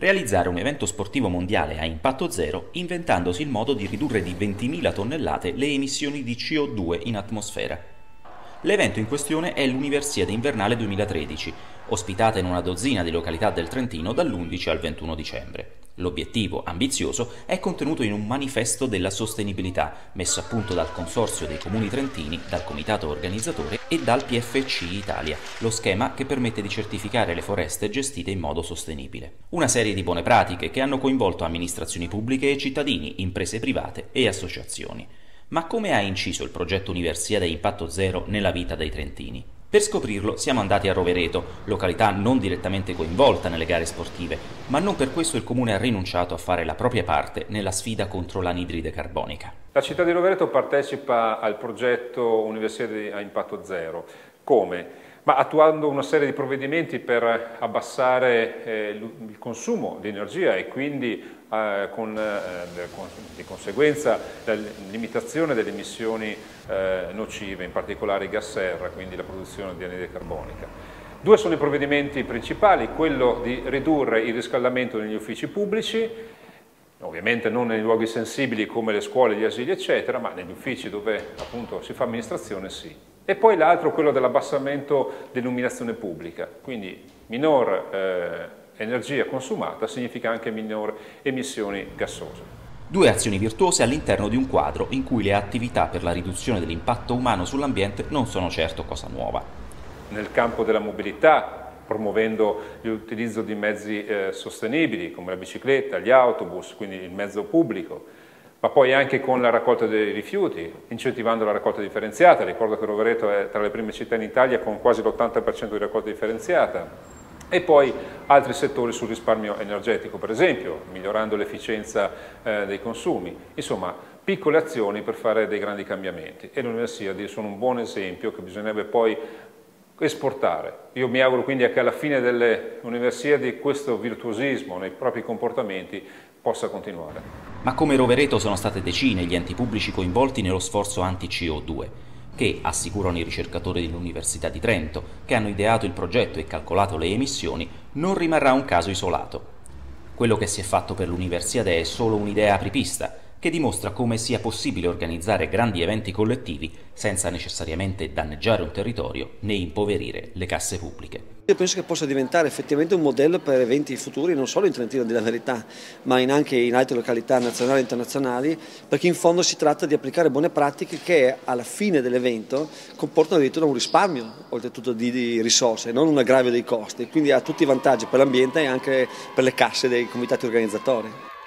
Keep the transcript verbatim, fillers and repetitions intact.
realizzare un evento sportivo mondiale a impatto zero inventandosi il modo di ridurre di ventimila tonnellate le emissioni di C O due in atmosfera. L'evento in questione è l'Universiade Invernale duemilatredici, ospitata in una dozzina di località del Trentino dall'undici al ventuno dicembre. L'obiettivo, ambizioso, è contenuto in un manifesto della sostenibilità, messo a punto dal Consorzio dei Comuni Trentini, dal Comitato Organizzatore e dal P F C Italia, lo schema che permette di certificare le foreste gestite in modo sostenibile. Una serie di buone pratiche che hanno coinvolto amministrazioni pubbliche e cittadini, imprese private e associazioni. Ma come ha inciso il progetto Universiade Impatto Zero nella vita dei trentini? Per scoprirlo siamo andati a Rovereto, località non direttamente coinvolta nelle gare sportive, ma non per questo il comune ha rinunciato a fare la propria parte nella sfida contro l'anidride carbonica. La città di Rovereto partecipa al progetto Universiade a Impatto Zero. Come? Ma attuando una serie di provvedimenti per abbassare eh, il consumo di energia e quindi eh, con, eh, con, di conseguenza la limitazione delle emissioni eh, nocive, in particolare i gas serra, quindi la produzione di anidride carbonica. Due sono i provvedimenti principali, quello di ridurre il riscaldamento negli uffici pubblici, ovviamente non nei luoghi sensibili come le scuole, gli asili eccetera, ma negli uffici dove appunto si fa amministrazione sì. E poi l'altro, quello dell'abbassamento dell'illuminazione pubblica, quindi minor eh, energia consumata significa anche minor emissioni gassose. Due azioni virtuose all'interno di un quadro in cui le attività per la riduzione dell'impatto umano sull'ambiente non sono certo cosa nuova. Nel campo della mobilità, promuovendo l'utilizzo di mezzi eh, sostenibili come la bicicletta, gli autobus, quindi il mezzo pubblico, ma poi anche con la raccolta dei rifiuti, incentivando la raccolta differenziata. Ricordo che Rovereto è tra le prime città in Italia con quasi l'ottanta per cento di raccolta differenziata. E poi altri settori sul risparmio energetico, per esempio, migliorando l'efficienza eh, dei consumi. Insomma, piccole azioni per fare dei grandi cambiamenti. E le universiadi sono un buon esempio che bisognerebbe poi esportare. Io mi auguro quindi che alla fine delle universiadi questo virtuosismo nei propri comportamenti possa continuare. Ma come Rovereto sono state decine gli enti pubblici coinvolti nello sforzo anti C O due, che assicurano i ricercatori dell'Università di Trento, che hanno ideato il progetto e calcolato le emissioni, non rimarrà un caso isolato. Quello che si è fatto per l'Universiade è solo un'idea apripista, che dimostra come sia possibile organizzare grandi eventi collettivi senza necessariamente danneggiare un territorio né impoverire le casse pubbliche. Io penso che possa diventare effettivamente un modello per eventi futuri non solo in Trentino della Verità, ma in anche in altre località nazionali e internazionali, perché in fondo si tratta di applicare buone pratiche che alla fine dell'evento comportano addirittura un risparmio, oltretutto di, di risorse, non un aggravio dei costi, quindi ha tutti i vantaggi per l'ambiente e anche per le casse dei comitati organizzatori.